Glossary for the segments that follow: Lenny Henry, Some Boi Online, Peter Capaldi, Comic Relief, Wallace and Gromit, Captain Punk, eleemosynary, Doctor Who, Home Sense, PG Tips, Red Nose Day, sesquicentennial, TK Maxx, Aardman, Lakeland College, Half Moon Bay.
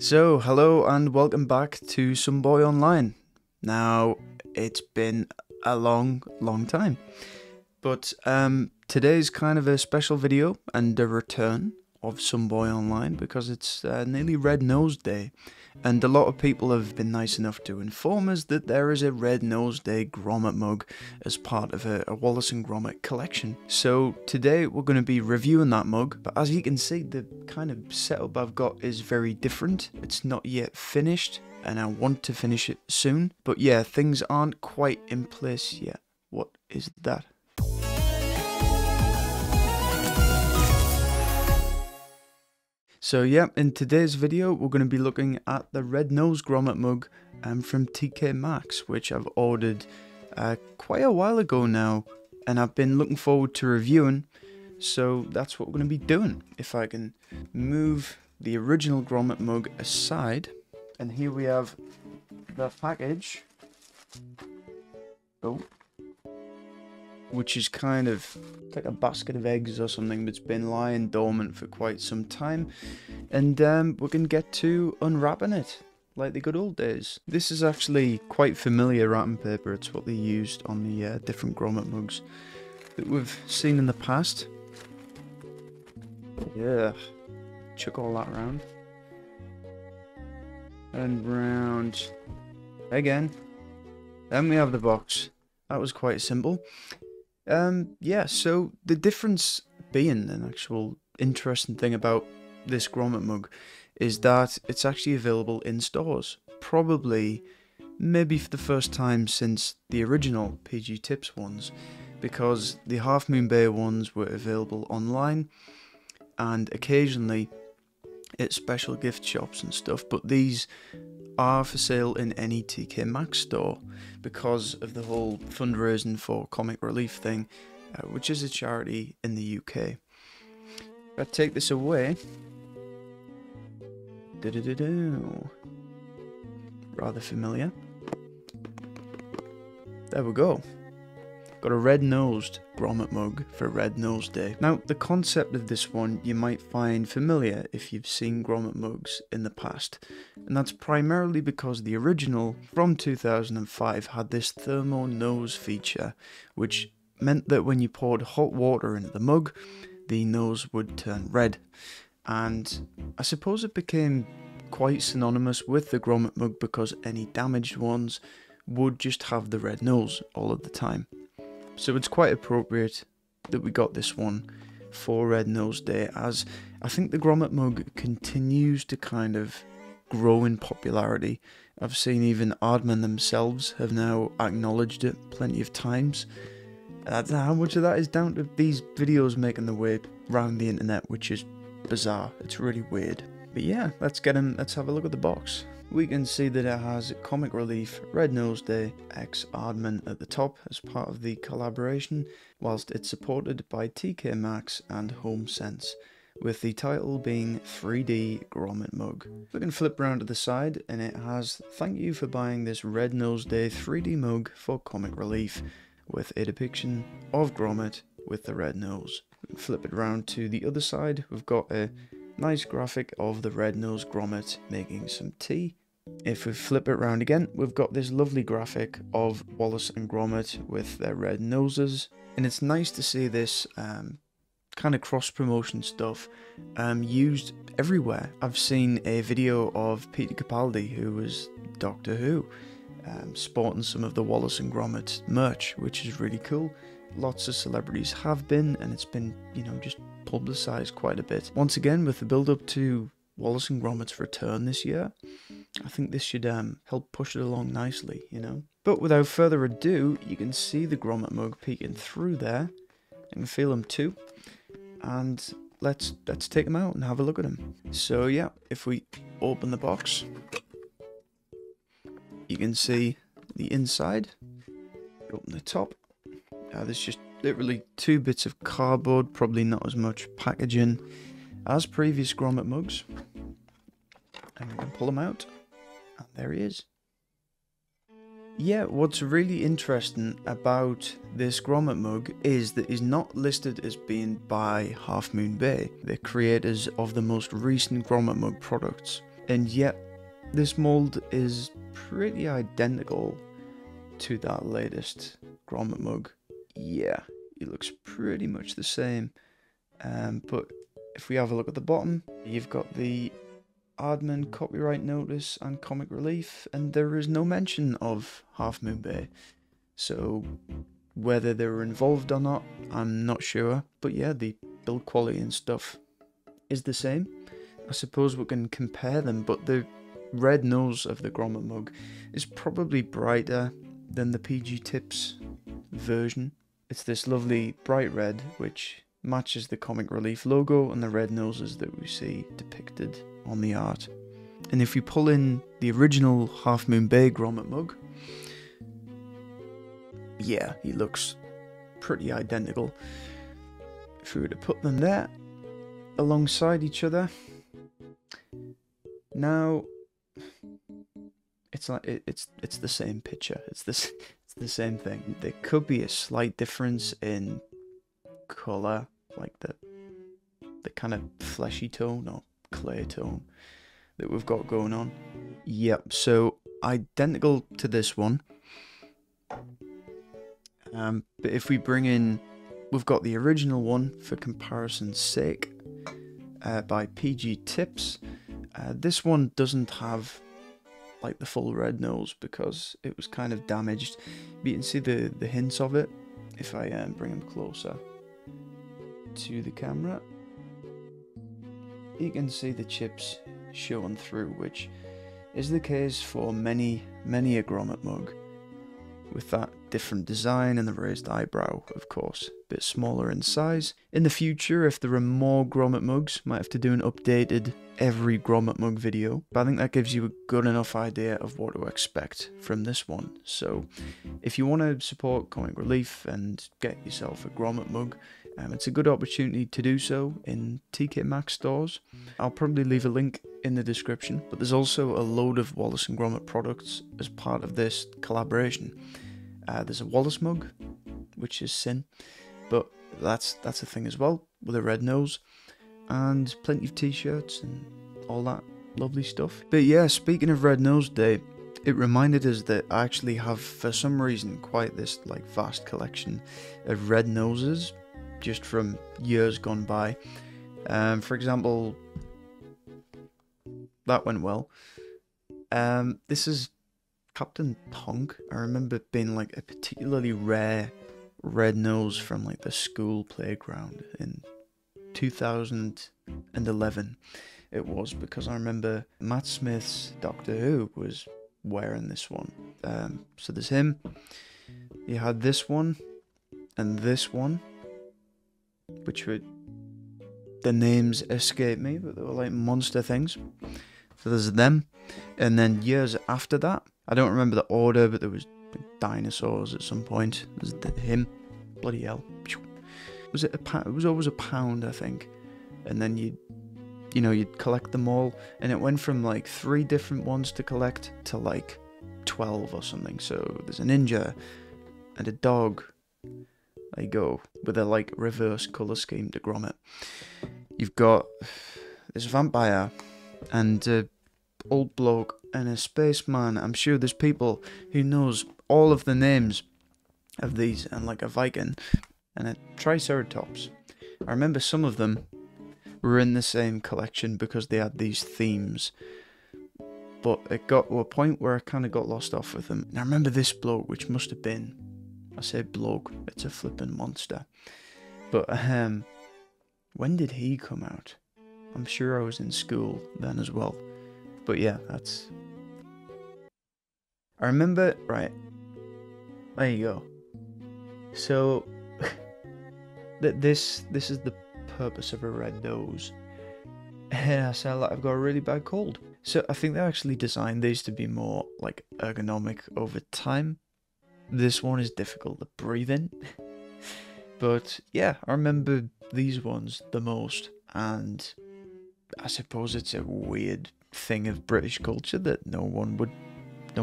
So, hello and welcome back to Some Boi Online. Now, it's been a long time, but today's kind of a special video and a return of Some Boi Online because it's nearly Red Nose Day, and a lot of people have been nice enough to inform us that there is a Red Nose Day Gromit mug as part of a Wallace and Gromit collection. So today we're going to be reviewing that mug, but as you can see, the kind of setup I've got is very different. It's not yet finished and I want to finish it soon, but yeah, things aren't quite in place yet. What is that? So yeah, in today's video, we're going to be looking at the Red Nose Gromit mug from TK Maxx, which I've ordered quite a while ago now, and I've been looking forward to reviewing, so that's what we're going to be doing. If I can move the original Gromit mug aside, and here we have the package, which is kind of like a basket of eggs or something that's been lying dormant for quite some time, and we can get to unwrapping it like the good old days. This is actually quite familiar wrapping paper. It's what they used on the different Gromit mugs that we've seen in the past. Yeah, chuck all that round and round again. Then we have the box. That was quite simple. Yeah, so the difference being an actual interesting thing about this Gromit mug is that it's actually available in stores. Probably, maybe for the first time since the original PG Tips ones, because the Half Moon Bay ones were available online and occasionally at special gift shops and stuff, but these are for sale in any TK Maxx store because of the whole fundraising for Comic Relief thing, which is a charity in the UK. I take this away. Rather familiar. There we go. Got a red-nosed Gromit mug for Red Nose Day. Now, the concept of this one you might find familiar if you've seen Gromit mugs in the past, and that's primarily because the original from 2005 had this thermo nose feature, which meant that when you poured hot water into the mug, the nose would turn red, and I suppose it became quite synonymous with the Gromit mug because any damaged ones would just have the red nose all of the time. So it's quite appropriate that we got this one for Red Nose Day, as I think the Gromit mug continues to kind of grow in popularity. I've seen even Aardman themselves have now acknowledged it plenty of times. I don't know how much of that is down to these videos making their way around the internet, which is bizarre. It's really weird. But yeah, let's have a look at the box. We can see that it has Comic Relief, Red Nose Day, X Aardman at the top as part of the collaboration, whilst it's supported by TK Maxx and Home Sense, with the title being 3D Gromit Mug. We can flip round to the side and it has, "Thank you for buying this Red Nose Day 3D mug for Comic Relief," with a depiction of Gromit with the red nose. Flip it round to the other side, we've got a nice graphic of the Red Nose Gromit making some tea. If we flip it round again, we've got this lovely graphic of Wallace and Gromit with their red noses. And it's nice to see this kind of cross-promotion stuff used everywhere. I've seen a video of Peter Capaldi, who was Doctor Who, sporting some of the Wallace and Gromit merch, which is really cool. Lots of celebrities have been, and it's been, you know, just publicised quite a bit. Once again, with the build-up to Wallace and Gromit's return this year, I think this should help push it along nicely, you know. But without further ado, you can see the Gromit mug peeking through there. I can feel him too, and let's take him out and have a look at him. So yeah, if we open the box, you can see the inside. Open the top. There's just literally two bits of cardboard, probably not as much packaging as previous Gromit mugs. And we can pull them out, and there he is. Yeah, what's really interesting about this Gromit mug is that he's not listed as being by Half Moon Bay, the creators of the most recent Gromit mug products. And yet, this mold is pretty identical to that latest Gromit mug. Yeah, it looks pretty much the same. But if we have a look at the bottom, you've got the Aardman copyright notice and Comic Relief, and there is no mention of Half Moon Bay. So whether they were involved or not, I'm not sure. But yeah, the build quality and stuff is the same. I suppose we can compare them, but the red nose of the Gromit mug is probably brighter than the PG Tips version. It's this lovely bright red, which matches the Comic Relief logo and the red noses that we see depicted on the art. And if you pull in the original Half Moon Bay Gromit mug, yeah, he looks pretty identical. If we were to put them there alongside each other, now it's like it's the same picture. It's the same thing. There could be a slight difference in color, like the kind of fleshy tone or clay tone that we've got going on. Yep, so identical to this one. But if we bring in, we've got the original one for comparison's sake by PG Tips. This one doesn't have like the full red nose because it was kind of damaged. But you can see the hints of it if I bring him closer to the camera. You can see the chips showing through, which is the case for many a Gromit mug, with that different design and the raised eyebrow, of course, a bit smaller in size. In the future, if there are more Gromit mugs, might have to do an updated every Gromit mug video, but I think that gives you a good enough idea of what to expect from this one. So if you want to support Comic Relief and get yourself a Gromit mug, it's a good opportunity to do so in TK Maxx stores. I'll probably leave a link in the description, but there's also a load of Wallace and Gromit products as part of this collaboration. There's a Wallace mug, which is sin, but that's a thing as well, with a red nose, and plenty of t-shirts and all that lovely stuff. But yeah, speaking of Red Nose Day, it reminded us that I actually have, for some reason, quite this like vast collection of red noses, just from years gone by. For example, that went well. This is Captain Punk. I remember being like a particularly rare red nose from like the school playground in 2011. It was, because I remember Matt Smith's Doctor Who was wearing this one. So there's him. He had this one and this one, which were, the names escape me, but they were like monster things. So there's them. And then years after that, I don't remember the order, but there was dinosaurs at some point. There's him. Bloody hell. Was it it was always a pound, I think. And then you'd collect them all, and it went from like 3 different ones to collect to like 12 or something. So there's a ninja and a dog. There you go, with a like reverse color scheme to Gromit. You've got this vampire and an old bloke and a spaceman. I'm sure there's people who knows all of the names of these, and like a Viking and a Triceratops. I remember some of them were in the same collection because they had these themes, but it got to a point where I kind of got lost off with them. And I remember this bloke, which must have been, I say bloke, it's a flippin' monster. But when did he come out? I'm sure I was in school then as well. But yeah, that's, I remember, right, there you go. So that this is the purpose of a red nose. And I sound like I've got a really bad cold. So I think they actually designed these to be more like ergonomic over time. This one is difficult to breathe in. But yeah, I remember these ones the most, and I suppose it's a weird thing of British culture that no one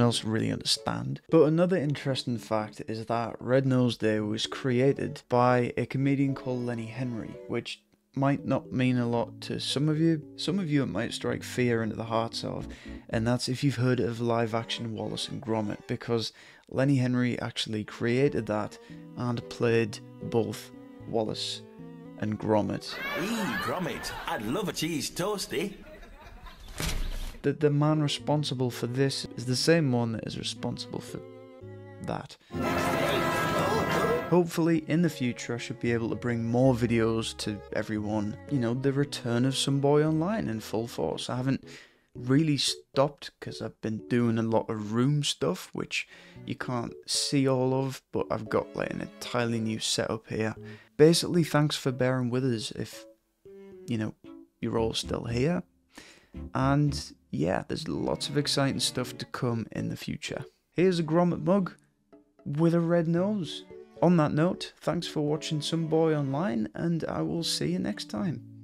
else really understand. But another interesting fact is that Red Nose Day was created by a comedian called Lenny Henry, which might not mean a lot to some of you. Some of you it might strike fear into the hearts of, and that's if you've heard of live action Wallace and Gromit, because Lenny Henry actually created that and played both Wallace and Gromit. Eee, Gromit, I'd love a cheese toasty. The man responsible for this is the same one that is responsible for that. Hopefully in the future I should be able to bring more videos to everyone. You know, the return of Some Boi Online in full force. I haven't really stopped because I've been doing a lot of room stuff, which you can't see all of, but I've got like an entirely new setup here. Basically, thanks for bearing with us if, you know, you're all still here. And yeah, there's lots of exciting stuff to come in the future. Here's a Gromit mug with a red nose. On that note, thanks for watching Some Boi Online, and I will see you next time.